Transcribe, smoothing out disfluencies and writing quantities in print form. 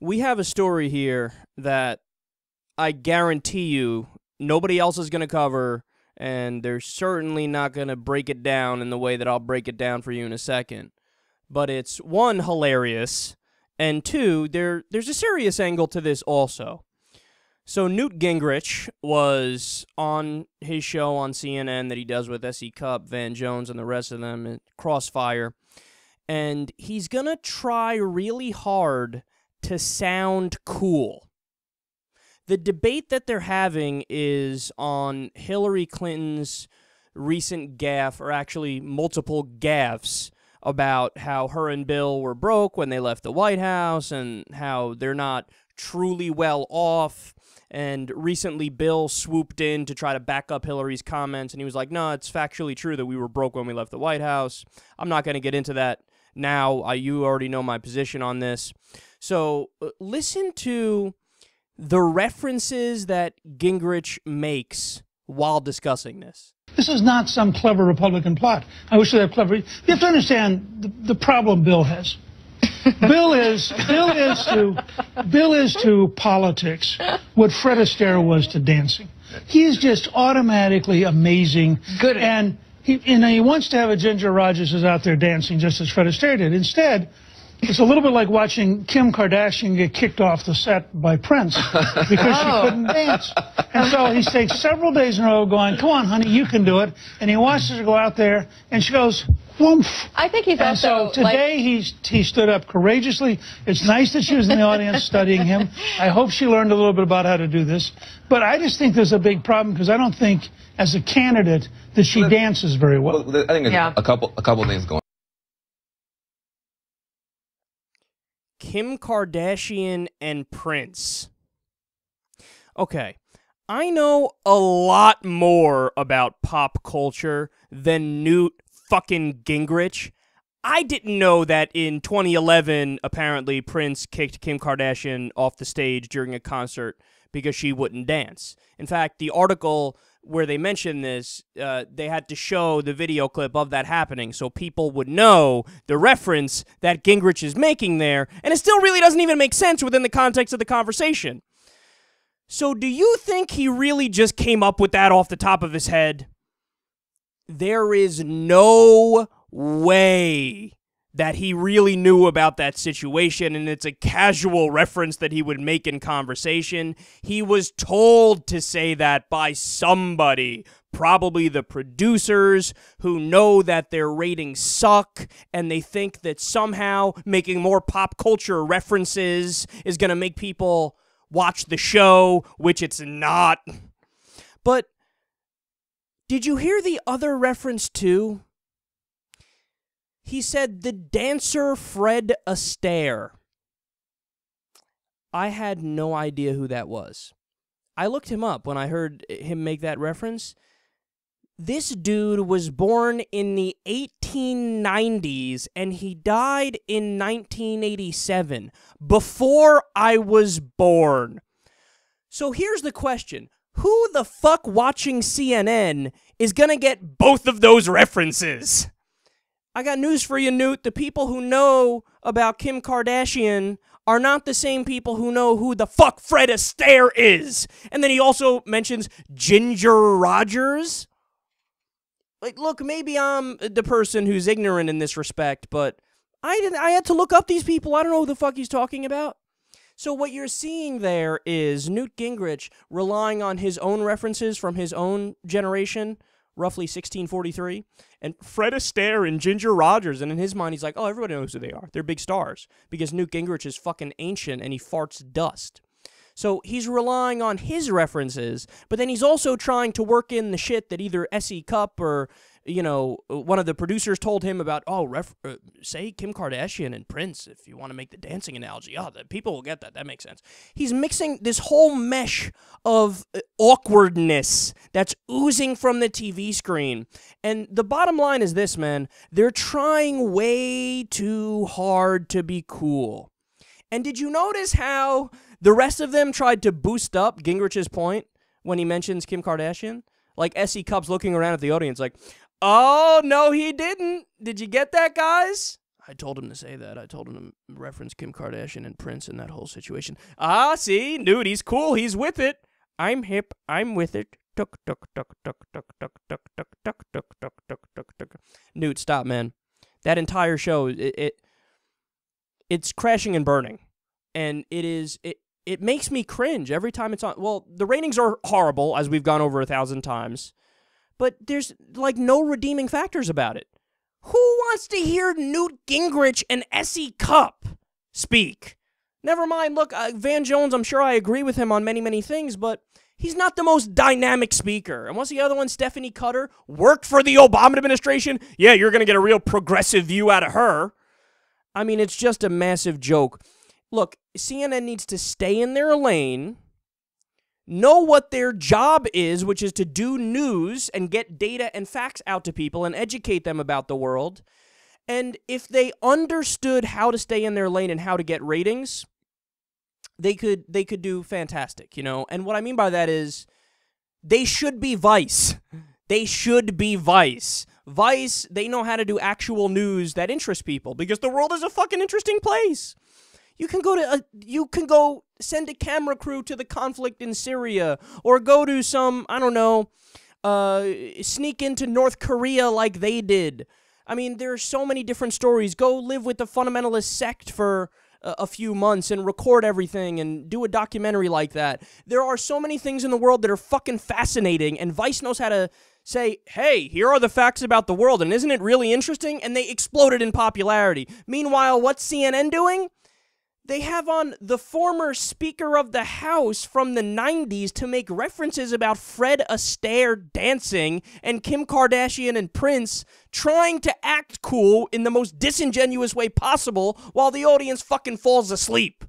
We have a story here that I guarantee you nobody else is going to cover, and they're certainly not going to break it down in the way that I'll break it down for you in a second. But it's, one, hilarious, and two, there's a serious angle to this also. So Newt Gingrich was on his show on CNN that he does with S.E. Cupp, Van Jones, and the rest of them, at Crossfire, and he's going to try really hard to sound cool. The debate that they're having is on Hillary Clinton's recent gaffe, or actually multiple gaffes, about how her and Bill were broke when they left the White House and how they're not truly well off. And recently Bill swooped in to try to back up Hillary's comments, and he was like, no, it's factually true that we were broke when we left the White House. I'm not going to get into that now. You already know my position on this. So listen to the references that Gingrich makes while discussing this. This is not some clever Republican plot. I wish they were clever. You have to understand the problem Bill has. Bill is to politics what Fred Astaire was to dancing. He's just automatically amazing. Good. And he wants to have a Ginger Rogers is out there dancing just as Fred Astaire did. Instead, it's a little bit like watching Kim Kardashian get kicked off the set by Prince because she couldn't dance. And so he takes several days in a row going, come on, honey, you can do it. And he watches her go out there, and she goes, whoomph. I think he's also, and so today like... he stood up courageously. It's nice that she was in the audience studying him. I hope she learned a little bit about how to do this. But I just think there's a big problem because I don't think, as a candidate, that she dances very well. I think there's a couple things going on. Kim Kardashian and Prince. Okay, I know a lot more about pop culture than Newt fucking Gingrich. I didn't know that in 2011, apparently, Prince kicked Kim Kardashian off the stage during a concert because she wouldn't dance. In fact, the article where they mentioned this, they had to show the video clip of that happening so people would know the reference that Gingrich is making there, and it still really doesn't even make sense within the context of the conversation. So do you think he really just came up with that off the top of his head? There is no way that he really knew about that situation, and it's a casual reference that he would make in conversation. He was told to say that by somebody, probably the producers, who know that their ratings suck, and they think that somehow making more pop culture references is going to make people watch the show, which it's not. But did you hear the other reference too? He said, the dancer Fred Astaire. I had no idea who that was. I looked him up when I heard him make that reference. This dude was born in the 1890s, and he died in 1987, before I was born. So here's the question. Who the fuck watching CNN is going to get both of those references? I got news for you, Newt. The people who know about Kim Kardashian are not the same people who know who the fuck Fred Astaire is. And then he also mentions Ginger Rogers. Like, look, maybe I'm the person who's ignorant in this respect, but I had to look up these people. I don't know who the fuck he's talking about. So what you're seeing there is Newt Gingrich relying on his own references from his own generation, roughly 1643, and Fred Astaire and Ginger Rogers, and in his mind, he's like, oh, everybody knows who they are. They're big stars, because Newt Gingrich is fucking ancient, and he farts dust. So he's relying on his references, but then he's also trying to work in the shit that either S.E. Cupp or, you know, one of the producers told him about, oh, say Kim Kardashian and Prince, if you want to make the dancing analogy. Oh, the people will get that. That makes sense. He's mixing this whole mesh of awkwardness that's oozing from the TV screen. And the bottom line is this, man. They're trying way too hard to be cool. And did you notice how the rest of them tried to boost up Gingrich's point when he mentions Kim Kardashian? Like, S.E. Cupp's looking around at the audience like, oh, no, he didn't. Did you get that, guys? I told him to say that. I told him to reference Kim Kardashian and Prince and that whole situation. Ah, see? Dude, he's cool. He's with it. I'm hip. I'm with it. Tuk, tuk, tuk, tuk, tuk, tuk, tuk, tuk, tuk, tuk, tuk, tuk, tuk, tuk. Newt, stop, man. That entire show, it's crashing and burning. And it is... It makes me cringe every time it's on. Well, the ratings are horrible, as we've gone over 1,000 times. But there's, like, no redeeming factors about it. Who wants to hear Newt Gingrich and S.E. Cupp speak? Never mind, look, Van Jones, I'm sure I agree with him on many, many things, but he's not the most dynamic speaker. And what's the other one? Stephanie Cutter worked for the Obama administration. Yeah, you're going to get a real progressive view out of her. I mean, it's just a massive joke. Look, CNN needs to stay in their lane, know what their job is, which is to do news and get data and facts out to people and educate them about the world. And if they understood how to stay in their lane and how to get ratings, they could do fantastic, you know? And what I mean by that is they should be Vice. They should be Vice. Vice, they know how to do actual news that interests people because the world is a fucking interesting place. You can go to send a camera crew to the conflict in Syria, or go to some, I don't know, sneak into North Korea like they did. I mean, there are so many different stories. Go live with the fundamentalist sect for a few months and record everything and do a documentary like that. There are so many things in the world that are fucking fascinating, and Vice knows how to say, hey, here are the facts about the world, and isn't it really interesting? And they exploded in popularity. Meanwhile, what's CNN doing? They have on the former Speaker of the House from the 90s to make references about Fred Astaire dancing and Kim Kardashian and Prince, trying to act cool in the most disingenuous way possible while the audience fucking falls asleep.